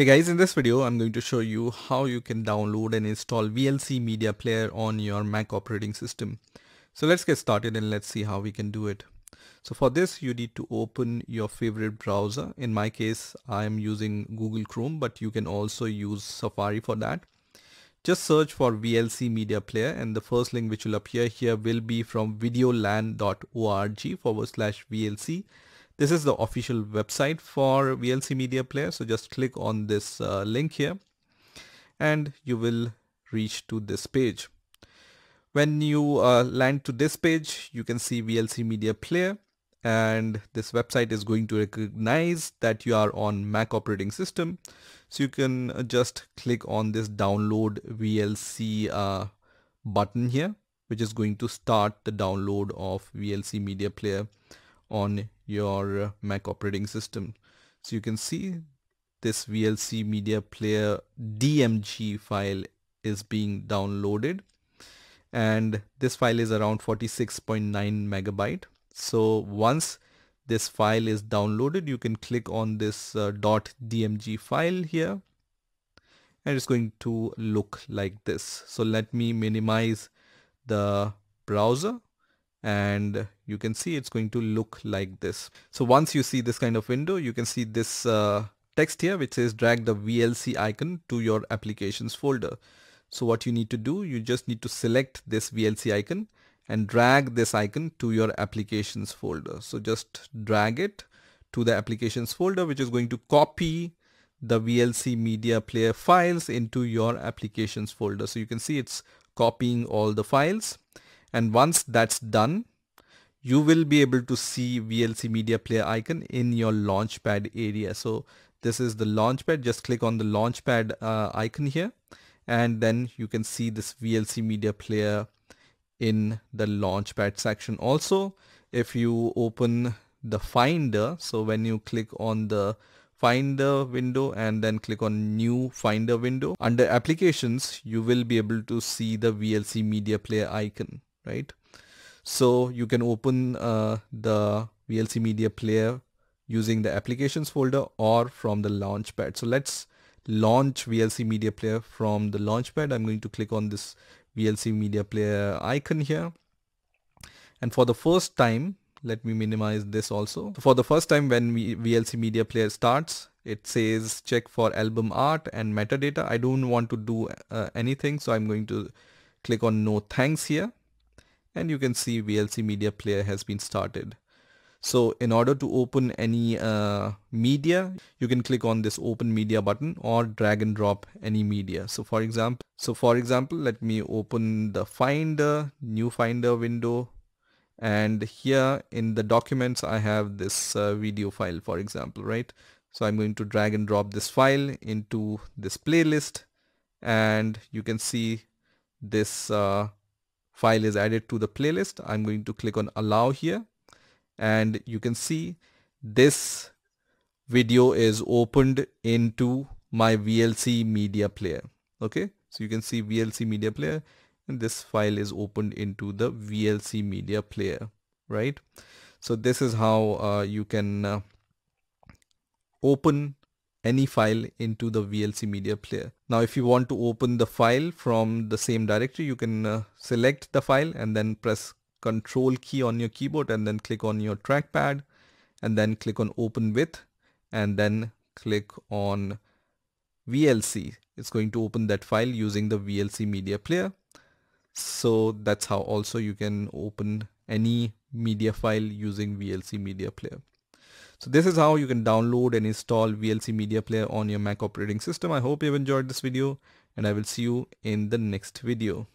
Hey guys, in this video I'm going to show you how you can download and install VLC Media Player on your Mac operating system. So let's get started and let's see how we can do it. So for this you need to open your favorite browser. In my case I'm using Google Chrome, but you can also use Safari for that. Just search for VLC Media Player and the first link which will appear here will be from videolan.org/VLC. This is the official website for VLC Media Player, so just click on this link here and you will reach to this page. When you land to this page, you can see VLC Media Player, and this website is going to recognize that you are on Mac operating system, so you can just click on this download VLC button here, which is going to start the download of VLC Media Player on your Mac operating system. So you can see this VLC Media Player DMG file is being downloaded, and this file is around 46.9 MB. So once this file is downloaded, you can click on this .dmg file here and it's going to look like this. So let me minimize the browser and you can see it's going to look like this. So once you see this kind of window, you can see this text here which says drag the VLC icon to your applications folder. So what you need to do, you just need to select this VLC icon and drag this icon to your applications folder. So just drag it to the applications folder, which is going to copy the VLC Media Player files into your applications folder. So you can see it's copying all the files. And once that's done, you will be able to see VLC Media Player icon in your Launchpad area. So this is the Launchpad. Just click on the Launchpad icon here, and then you can see this VLC Media Player in the Launchpad section. Also, if you open the Finder, so when you click on the Finder window and then click on new Finder window, under applications you will be able to see the VLC Media Player icon. Right, so you can open the VLC Media Player using the applications folder or from the Launchpad. So let's launch VLC Media Player from the Launchpad. I'm going to click on this VLC Media Player icon here, and for the first time, let me minimize this also. For the first time when VLC Media Player starts, it says check for album art and metadata. I don't want to do anything, so I'm going to click on no thanks here. And you can see VLC Media Player has been started. So in order to open any media, you can click on this open media button or drag and drop any media. So for example, let me open the Finder, new Finder window, and here in the documents I have this video file, for example, right? So I'm going to drag and drop this file into this playlist, and you can see this file is added to the playlist. I'm going to click on allow here, and you can see this video is opened into my VLC Media Player. Okay, so you can see VLC Media Player, and this file is opened into the VLC Media Player, right? So this is how you can open any file into the VLC Media Player. Now if you want to open the file from the same directory, you can select the file and then press Control key on your keyboard and then click on your trackpad and then click on open with and then click on VLC. It's going to open that file using the VLC Media Player. So that's how also you can open any media file using VLC Media Player. So this is how you can download and install VLC Media Player on your Mac operating system. I hope you've enjoyed this video, and I will see you in the next video.